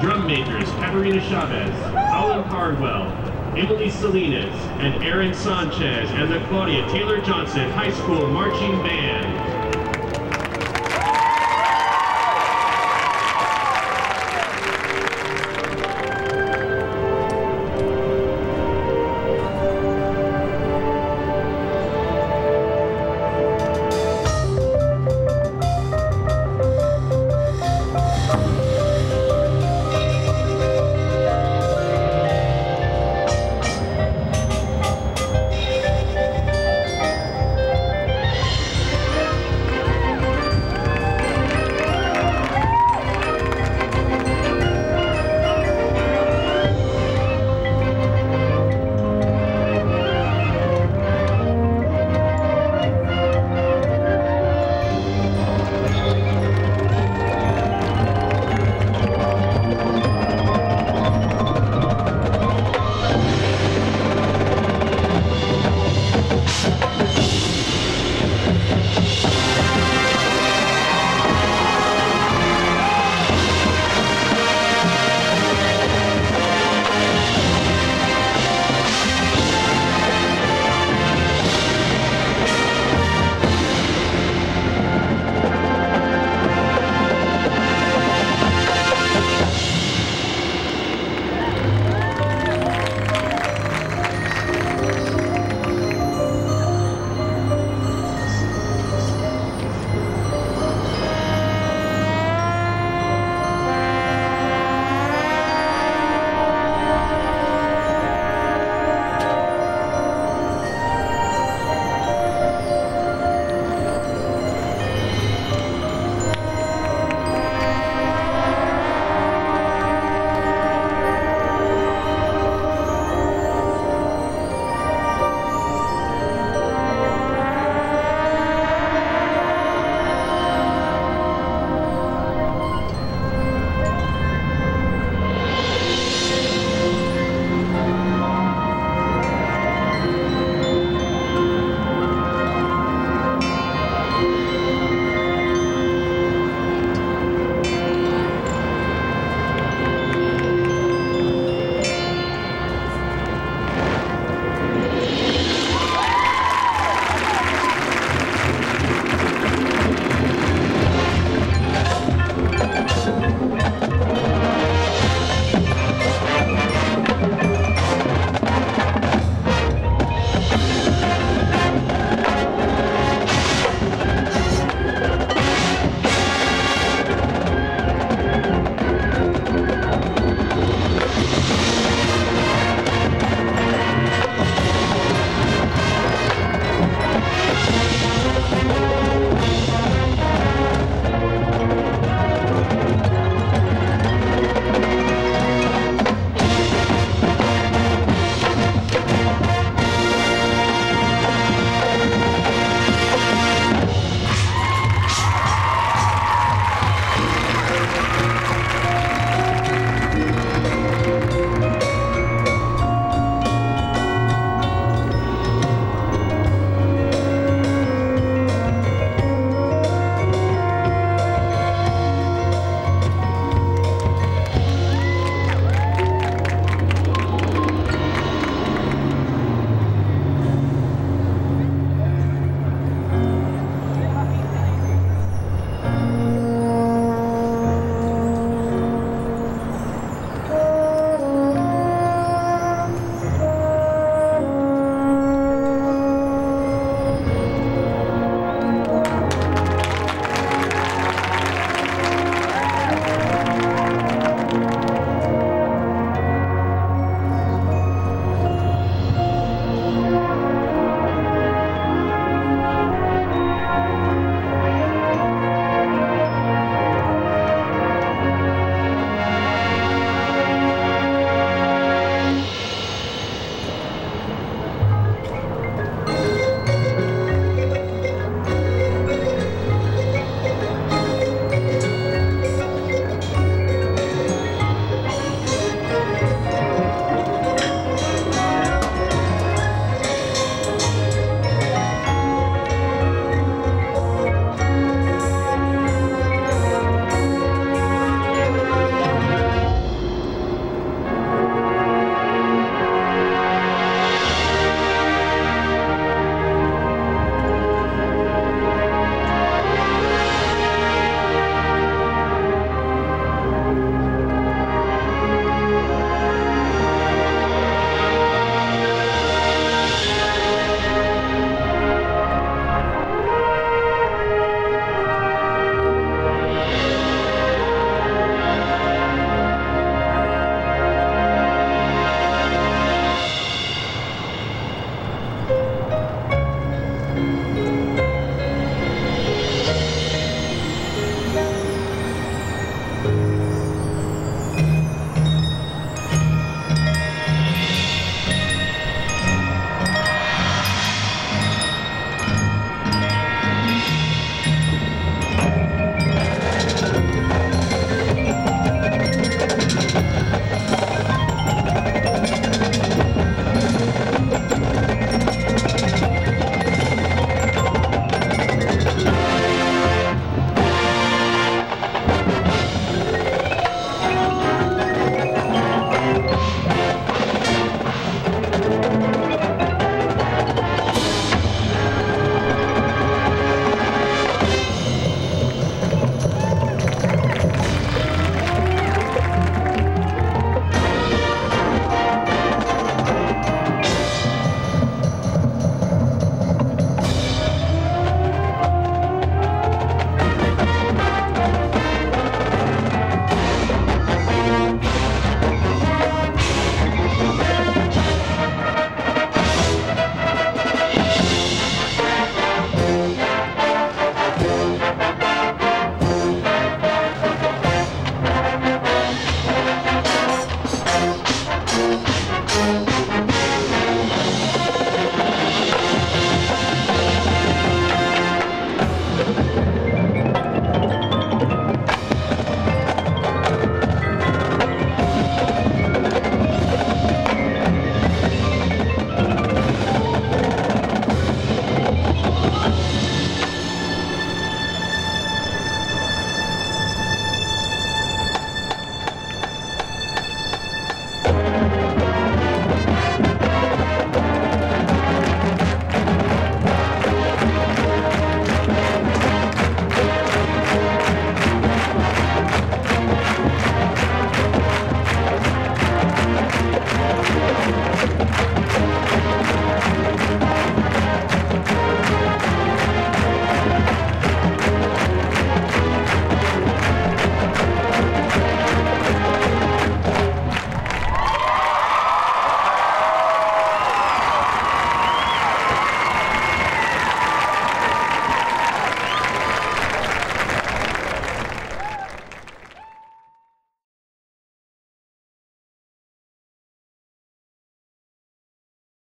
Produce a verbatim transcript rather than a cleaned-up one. Drum majors Catarina Chavez, Alan Hardwell, Emily Salinas, and Aaron Sanchez and the Claudia Taylor Johnson High School Marching Band.